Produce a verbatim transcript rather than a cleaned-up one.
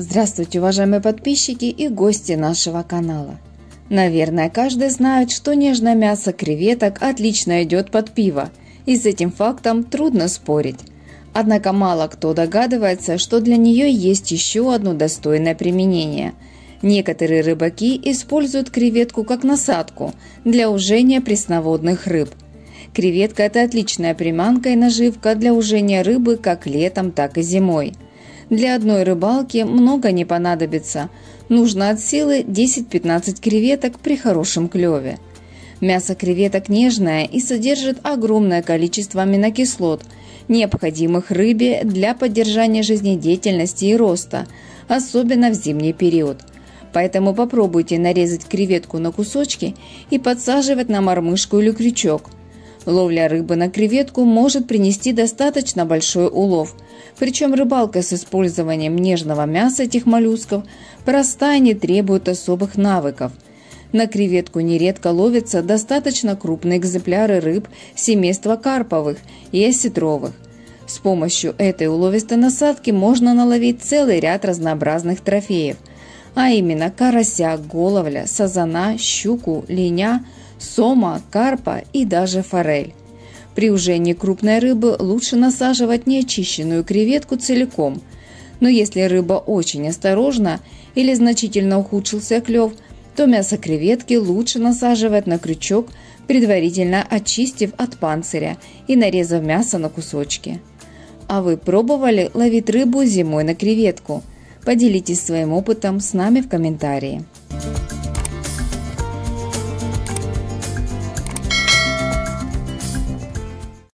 Здравствуйте, уважаемые подписчики и гости нашего канала. Наверное, каждый знает, что нежное мясо креветок отлично идет под пиво, и с этим фактом трудно спорить. Однако мало кто догадывается, что для нее есть еще одно достойное применение. Некоторые рыбаки используют креветку как насадку для ужения пресноводных рыб. Креветка – это отличная приманка и наживка для ужения рыбы как летом, так и зимой. Для одной рыбалки много не понадобится, нужно от силы десять-пятнадцать креветок при хорошем клеве. Мясо креветок нежное и содержит огромное количество аминокислот, необходимых рыбе для поддержания жизнедеятельности и роста, особенно в зимний период. Поэтому попробуйте нарезать креветку на кусочки и подсаживать на мормышку или крючок. Ловля рыбы на креветку может принести достаточно большой улов, причем рыбалка с использованием нежного мяса этих моллюсков проста и не требует особых навыков. На креветку нередко ловятся достаточно крупные экземпляры рыб семейства карповых и осетровых. С помощью этой уловистой насадки можно наловить целый ряд разнообразных трофеев, а именно карася, головля, сазана, щуку, линя, сома, карпа и даже форель. При ужении крупной рыбы лучше насаживать неочищенную креветку целиком, но если рыба очень осторожна или значительно ухудшился клев, то мясо креветки лучше насаживать на крючок, предварительно очистив от панциря и нарезав мясо на кусочки. А вы пробовали ловить рыбу зимой на креветку? Поделитесь своим опытом с нами в комментарии.